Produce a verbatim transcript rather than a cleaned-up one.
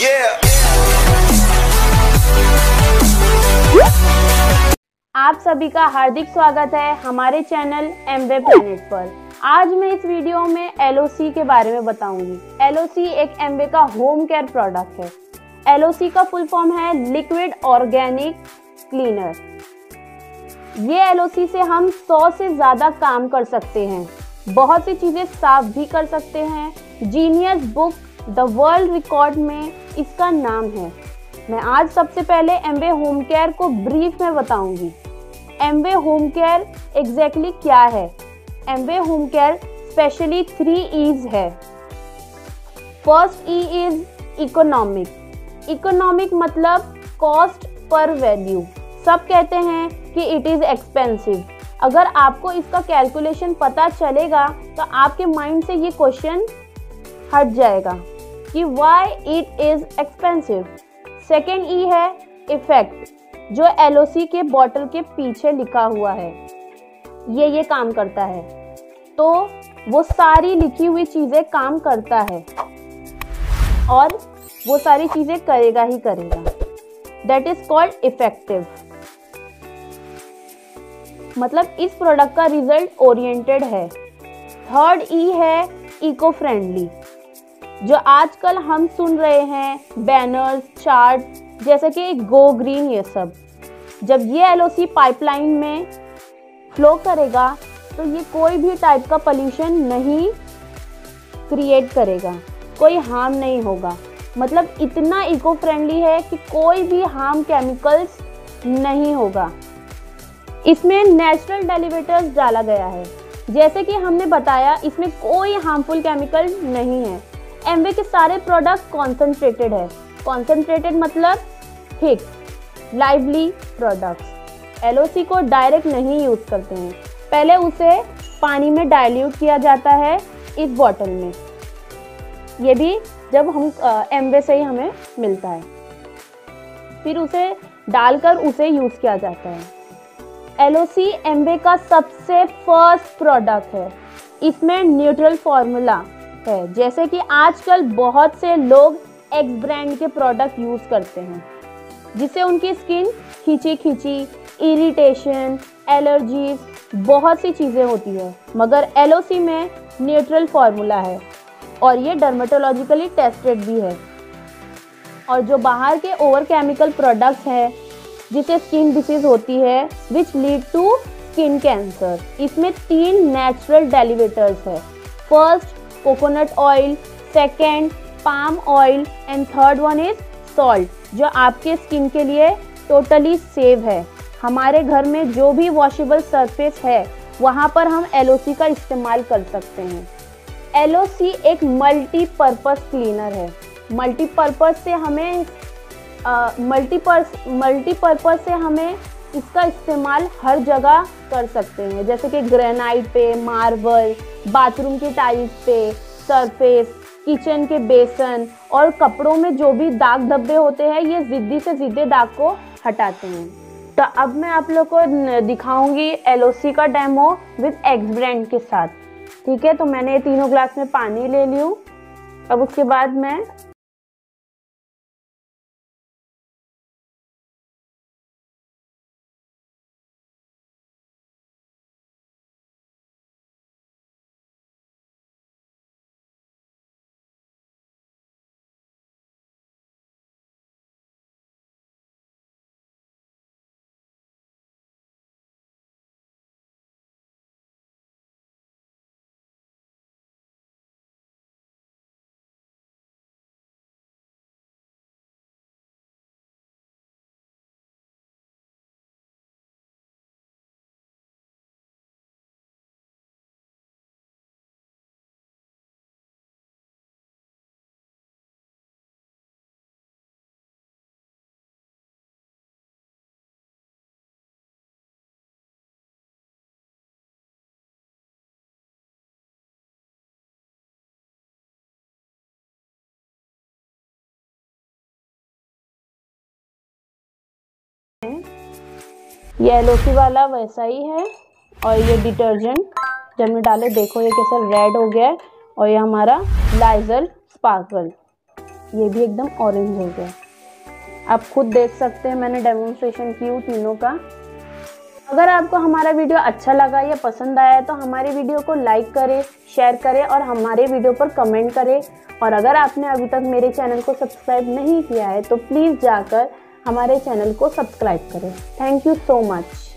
yeah. आप सभी का हार्दिक स्वागत है हमारे चैनल एमवे प्लैनेट पर। आज मैं इस वीडियो में एल ओ सी के बारे में बताऊंगी। एल ओ सी एक एमवे का होम केयर प्रोडक्ट है। एल ओ सी का फुल फॉर्म है लिक्विड ऑर्गेनिक क्लीनर। ये एल ओ सी से हम सौ से ज्यादा काम कर सकते हैं, बहुत सी चीजें साफ भी कर सकते हैं। Guinness book the world record में इसका नाम है। मैं आज सबसे पहले एमवे होम केयर को ब्रीफ में बताऊंगी। एमवे होम केयर एग्जैक्टली क्या है? Amway home care specially three E's है। First E is economic. Economic मतलब कॉस्ट पर वैल्यू। सब कहते हैं कि इट इज एक्सपेंसिव। अगर आपको इसका कैलकुलेशन पता चलेगा तो आपके माइंड से ये क्वेश्चन हट जाएगा कि why it is expensive. Second E है इफेक्ट, जो एल ओ सी के बॉटल के पीछे लिखा हुआ है, ये ये काम करता है। तो वो सारी लिखी हुई चीज़ें काम करता है और वो सारी चीज़ें करेगा ही करेगा। That is called effective. मतलब इस प्रोडक्ट का रिजल्ट ओरिएंटेड है। थर्ड ई है इको फ्रेंडली, जो आजकल हम सुन रहे हैं बैनर्स, चार्ट, जैसे कि गो ग्रीन, ये सब। जब ये एल ओ सी पाइपलाइन में फ्लो करेगा तो ये कोई भी टाइप का पोल्यूशन नहीं क्रिएट करेगा, कोई हार्म नहीं होगा। मतलब इतना इको फ्रेंडली है कि कोई भी हार्म केमिकल्स नहीं होगा। इसमें नेचुरल डेरिवेटिव्स डाला गया है। जैसे कि हमने बताया, इसमें कोई हार्मफुल केमिकल नहीं है। एमवे के सारे प्रोडक्ट कॉन्सेंट्रेटेड है। कॉन्सेंट्रेटेड मतलब thick, lively products. L O C को डायरेक्ट नहीं यूज़ करते हैं, पहले उसे पानी में डाइल्यूट किया जाता है इस बॉटल में। ये भी जब हम एमवे से ही हमें मिलता है, फिर उसे डालकर उसे यूज़ किया जाता है। एल ओ सी एमवे का सबसे फर्स्ट प्रोडक्ट है। इसमें न्यूट्रल फॉर्मूला है। जैसे कि आजकल बहुत से लोग एक्स ब्रांड के प्रोडक्ट यूज़ करते हैं, जिससे उनकी स्किन खींची खींची, इरिटेशन, एलर्जीज, बहुत सी चीज़ें होती है। मगर एल ओ सी में न्यूट्रल फॉर्मूला है और ये डर्मेटोलॉजिकली टेस्टेड भी है। और जो बाहर के ओवर केमिकल प्रोडक्ट्स हैं, जिसे स्किन डिसीज होती है, which lead to skin cancer. इसमें तीन नेचुरल डेरिवेटिव्स है। First coconut oil, second palm oil and third one is salt, जो आपके स्किन के लिए टोटली सेफ है। हमारे घर में जो भी वॉशेबल सरफेस है, वहाँ पर हम एल ओ सी का इस्तेमाल कर सकते हैं। एल ओ सी एक मल्टीपर्पज़ क्लीनर है। मल्टीपर्पज़ से हमें मल्टीपर्स मल्टीपर्पज़ से हमें इसका इस्तेमाल हर जगह कर सकते हैं। जैसे कि ग्रेनाइट पे, मार्बल, बाथरूम की टाइल्स पे, सरफेस, किचन के बेसन और कपड़ों में जो भी दाग धब्बे होते हैं, ये ज़िद्दी से ज़िद्दे दाग को हटाते हैं। तो अब मैं आप लोग को दिखाऊंगी एल ओ सी का डेमो विद एक्स ब्रांड के साथ। ठीक है, तो मैंने तीनों ग्लास में पानी ले लूँ। अब उसके बाद मैं ये एल ओ सी वाला वैसा ही है। और ये डिटर्जेंट जब हमने डाले, देखो ये कैसा रेड हो गया है। और ये हमारा लाइजल स्पार्कल। ये भी एकदम ऑरेंज हो गया। आप खुद देख सकते हैं मैंने डेमोन्स्ट्रेशन की हूँ तीनों का। अगर आपको हमारा वीडियो अच्छा लगा या पसंद आया है तो हमारे वीडियो को लाइक करें, शेयर करें और हमारे वीडियो पर कमेंट करें। और अगर आपने अभी तक मेरे चैनल को सब्सक्राइब नहीं किया है तो प्लीज़ जाकर हमारे चैनल को सब्सक्राइब करें। Thank you so much.